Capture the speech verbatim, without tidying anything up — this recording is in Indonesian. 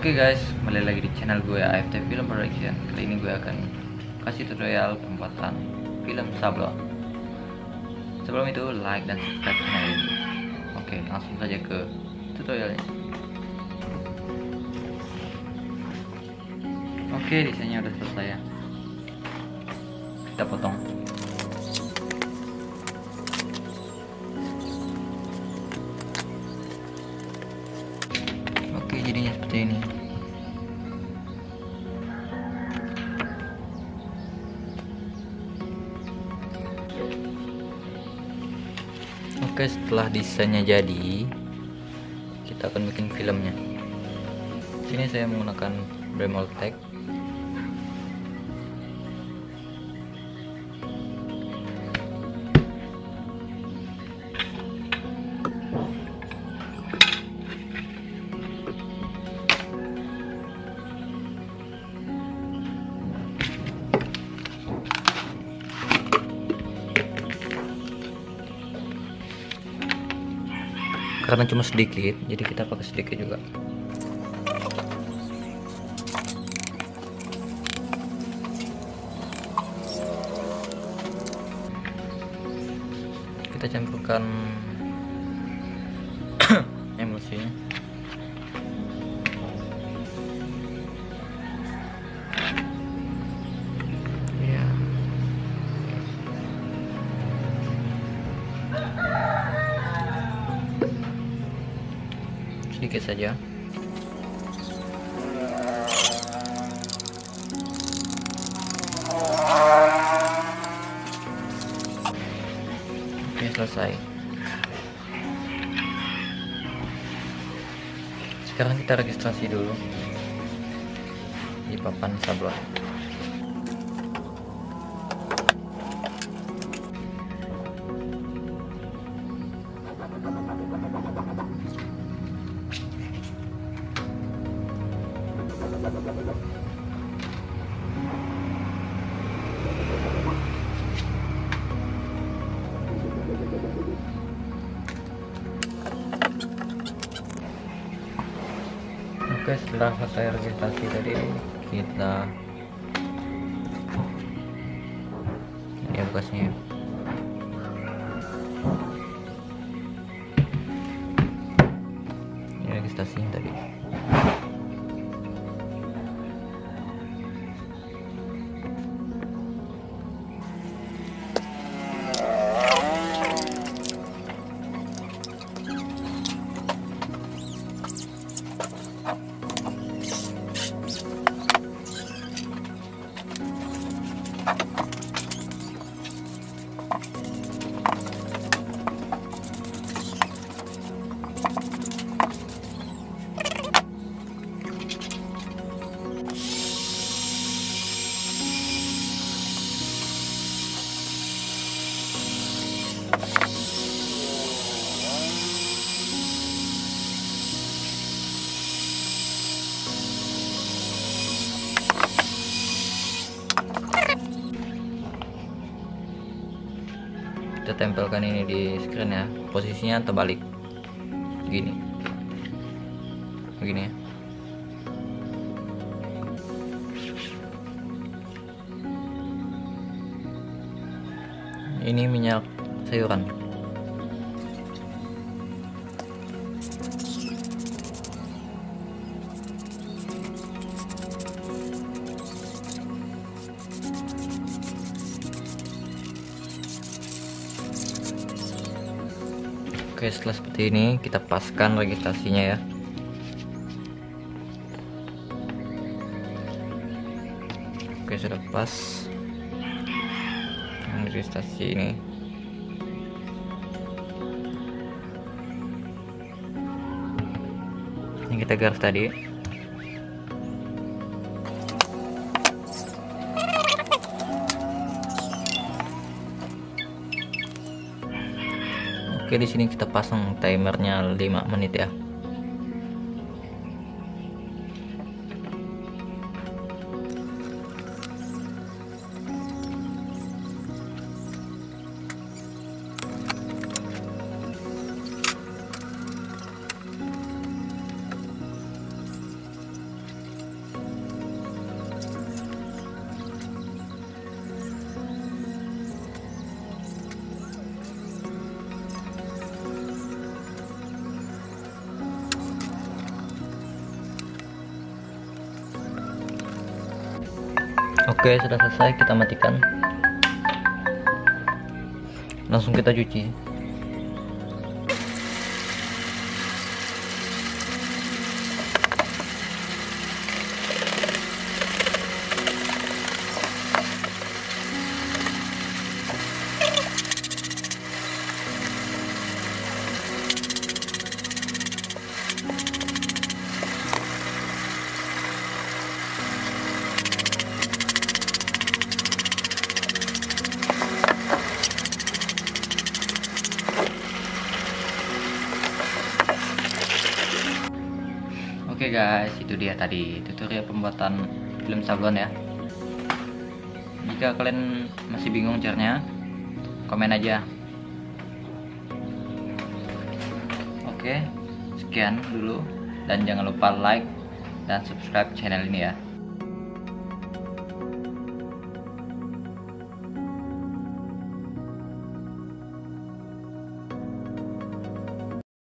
Oke okay guys, kembali lagi di channel gue A F T Film Produksi. Kali ini gue akan kasih tutorial pembuatan film sablon. Sebelum itu like dan subscribe channel ini. Oke okay, langsung saja ke tutorialnya. Oke okay, desainnya udah selesai ya. Kita potong. Jadinya seperti ini. Oke, setelah desainnya jadi, kita akan bikin filmnya. Sini saya menggunakan Bremol TEX. Karena cuma sedikit, jadi kita pakai sedikit juga. Kita campurkan emulsinya. Sedikit saja. Oke, selesai. Sekarang kita registrasi dulu di papan sablon. Oke, setelah selesai registrasi tadi, kita ini ya, bekasnya. Ini registrasi tadi. Kita tempelkan ini di screen ya, posisinya terbalik begini begini ya. Ini minyak sayuran. Oke, setelah seperti ini kita paskan registrasinya ya. Oke, sudah pas registrasi ini. Ini kita garis tadi. Oke, di sini kita pasang timernya lima menit ya. Oke, sudah selesai, kita matikan. Langsung kita cuci. Oke guys, itu dia tadi tutorial pembuatan film sablon ya. Jika kalian masih bingung caranya, komen aja. Oke, sekian dulu dan jangan lupa like dan subscribe channel ini ya.